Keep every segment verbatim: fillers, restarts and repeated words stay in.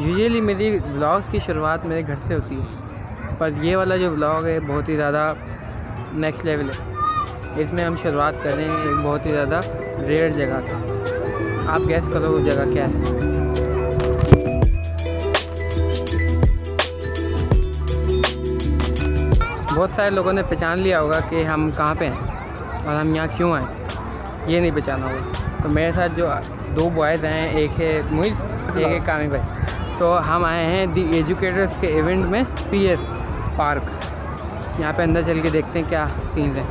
Usually मेरी vlogs की शुरुआत मेरे घर से होती है, पर ये वाला जो व्लॉग है बहुत ही ज़्यादा नेक्स्ट लेवल है। इसमें हम शुरुआत कर रहे हैं एक बहुत ही ज़्यादा रेयर जगह से। आप गैस करो वो जगह क्या है। बहुत सारे लोगों ने पहचान लिया होगा कि हम कहाँ पे हैं और हम यहाँ क्यों आए, ये नहीं पहचाना होगा। तो मेरे साथ जो दो बॉयज़ हैं, एक है मुइज़, एक है कामी भाई। तो हम आए हैं दी एजुकेटर्स के इवेंट में, पीएफ पार्क। यहाँ पे अंदर चल के देखते हैं क्या सीन्स हैं।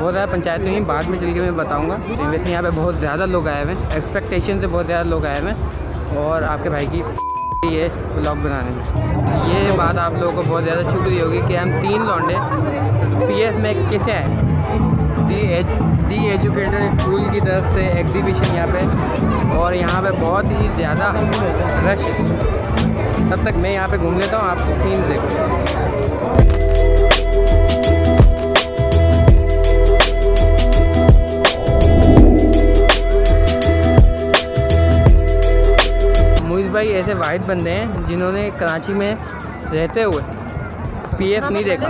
बहुत ज़्यादा पंचायत नहीं, बाद में चल के मैं बताऊँगा। वैसे यहाँ पर बहुत ज़्यादा लोग आए हुए हैं, एक्सपेक्टेशन से बहुत ज़्यादा लोग आए हुए हैं, और आपके भाई की ये ब्लॉग बनाने में ये बात आप लोगों को बहुत ज़्यादा छूट रही होगी कि हम तीन लौंडे पीएफ में किसे हैं। दी एज, दी एजुकेटर स्कूल की तरफ से एग्जीबिशन यहाँ पे, और यहाँ पे बहुत ही ज़्यादा रश है। तब तक मैं यहाँ पे घूम लेता हूँ, आपको सीन देखो। भाई ऐसे वाहिद बंदे हैं जिन्होंने कराची में रहते हुए पीएफ नहीं देखा।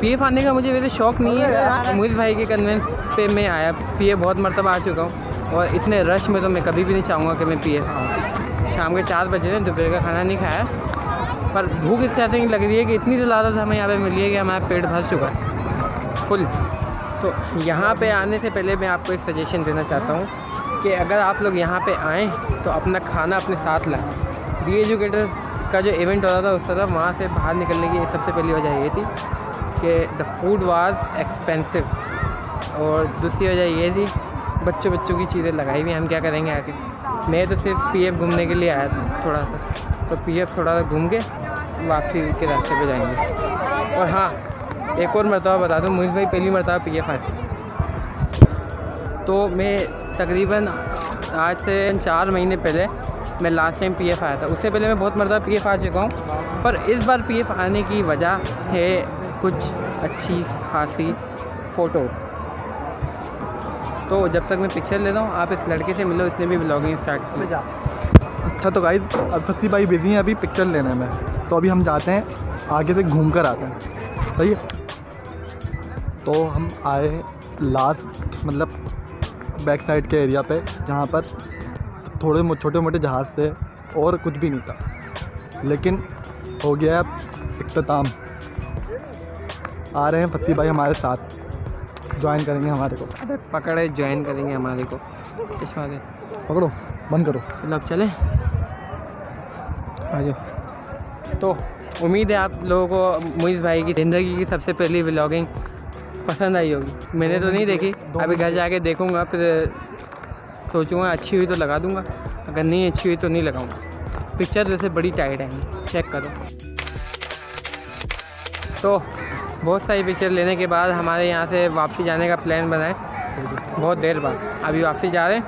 पीएफ आने का मुझे वैसे शौक़ नहीं है, मुइज़ भाई के कन्वेंस पे मैं आया। पीएफ बहुत मरतबा आ चुका हूँ, और इतने रश में तो मैं कभी भी नहीं चाहूँगा कि मैं पीएफ आऊँ। शाम के चार बजे ने दोपहर का खाना नहीं खाया, पर भूख इस तरह से लग रही है कि इतनी ज़्यादा हमें यहाँ पर मिली है कि हमारा पेट भर चुका है फुल। तो यहाँ पर आने से पहले मैं आपको एक सजेशन देना चाहता हूँ कि अगर आप लोग यहाँ पे आएँ तो अपना खाना अपने साथ लाएँ। दी एजुकेटर्स का जो इवेंट हो रहा था उस तरफ, वहाँ से बाहर निकलने की सबसे पहली वजह ये थी कि द फूड वाज एक्सपेंसिव, और दूसरी वजह ये थी बच्चों बच्चों की चीज़ें लगाई हुई। हम क्या करेंगे आके, मैं तो सिर्फ पीएफ घूमने के लिए आया था थोड़ा सा, तो पीएफ थोड़ा सा घूम के वापसी के रास्ते पर जाएंगे। और हाँ, एक और मरतबा बता दूँ, मुझे भाई पहली मरतबा पीएफ आए। तो मैं तकरीबन आज से चार महीने पहले मैं लास्ट टाइम पीएफ आया था। उससे पहले मैं बहुत मरतबा पीएफ आ चुका हूँ, पर इस बार पीएफ आने की वजह है कुछ अच्छी खासी फ़ोटोज़। तो जब तक मैं पिक्चर लेता हूँ, आप इस लड़के से मिलो, इसने भी ब्लॉगिंग स्टार्ट की। अच्छा तो गाइस, अब सस्ती भाई बिजी हैं अभी पिक्चर लेने में, तो अभी हम जाते हैं आगे से घूम कर आते हैं। सही है, तो हम आए लास्ट मतलब बैक साइड के एरिया पे, जहाँ पर थोड़े छोटे मोटे जहाज़ थे और कुछ भी नहीं था, लेकिन हो गया अब इख्तिताम। आ रहे हैं फसी भाई हमारे साथ, ज्वाइन करेंगे हमारे को। अरे पकड़े, ज्वाइन करेंगे हमारे को, चश्मा दे, पकड़ो, बंद करो। चलो अब चले आ जाओ। तो उम्मीद है आप लोगों को मुइज़ भाई की ज़िंदगी की सबसे पहली व्लॉगिंग पसंद आई होगी। मैंने तो नहीं देखी, अभी घर जाके देखूंगा, फिर सोचूंगा अच्छी हुई तो लगा दूंगा, अगर नहीं अच्छी हुई तो नहीं लगाऊंगा। पिक्चर वैसे बड़ी टाइट है, चेक करो। तो बहुत सारी पिक्चर लेने के बाद हमारे यहाँ से वापसी जाने का प्लान बनाए बहुत देर बाद। अभी वापसी जा रहे हैं,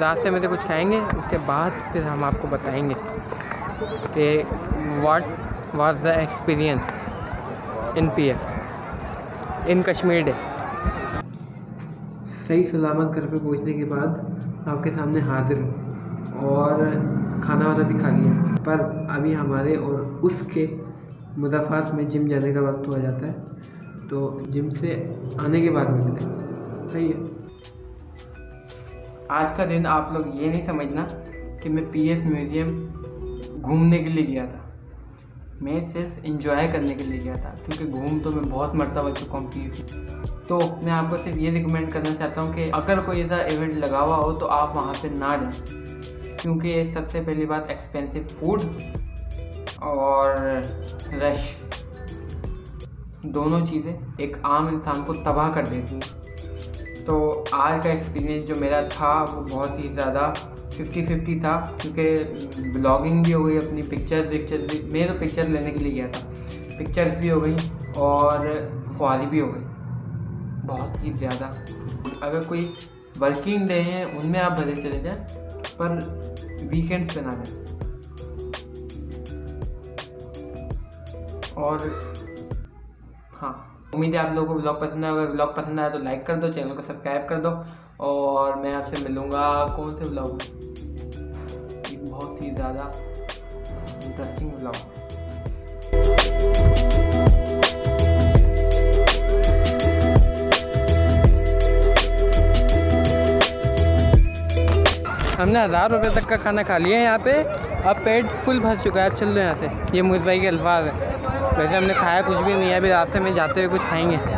रास्ते में तो कुछ खाएँगे, उसके बाद फिर हम आपको बताएँगे कि what was the experience in PF in Kashmir day. सही सलामत घर पे पहुंचने के बाद आपके सामने हाजिर हूँ, और खाना वाना भी खा लिया, पर अभी हमारे और उसके मुदाफ़ात में जिम जाने का वक्त हो जाता है। तो जिम से आने के बाद मिलते हैं। सही है, आज का दिन आप लोग ये नहीं समझना कि मैं पीएफ म्यूज़ियम घूमने के लिए गया था, मैं सिर्फ इंजॉय करने के लिए गया था, क्योंकि घूम तो मैं बहुत मरतबा चुका हूँ पीएफ। तो मैं आपको सिर्फ ये रिकमेंड करना चाहता हूँ कि अगर कोई ऐसा इवेंट लगा हुआ हो तो आप वहाँ पे ना जाएं, क्योंकि सबसे पहली बात एक्सपेंसिव फूड और रश, दोनों चीज़ें एक आम इंसान को तबाह कर देती हैं। तो आज का एक्सपीरियंस जो मेरा था वो बहुत ही ज़्यादा फिफ्टी फिफ्टी था, क्योंकि ब्लॉगिंग भी हो गई अपनी, पिक्चर्स पिक्चर्स भी, मैं तो पिक्चर लेने के लिए गया था, पिक्चर्स भी हो गई और ख्वारी भी हो गई बहुत ही ज़्यादा। अगर कोई वर्किंग डे हैं उनमें आप भले चले जाएं, पर वीकेंड्स पे ना जाएं। और हाँ, उम्मीद है आप लोगों को ब्लॉग पसंद आया होगा। ब्लॉग पसंद आया तो लाइक कर दो, चैनल को सब्सक्राइब कर दो, और मैं आपसे मिलूँगा कौन से ब्लॉग में, बहुत ही ज़्यादा इंटरेस्टिंग ब्लॉग। हमने हज़ार रुपये तक का खाना खा लिया है यहाँ पे, अब पेट फुल भर चुका है, अब चल दो यहाँ से। ये मुझ भाई के अल्फाज है। वैसे हमने खाया कुछ भी नहीं है, अभी रास्ते में जाते हुए कुछ खाएंगे।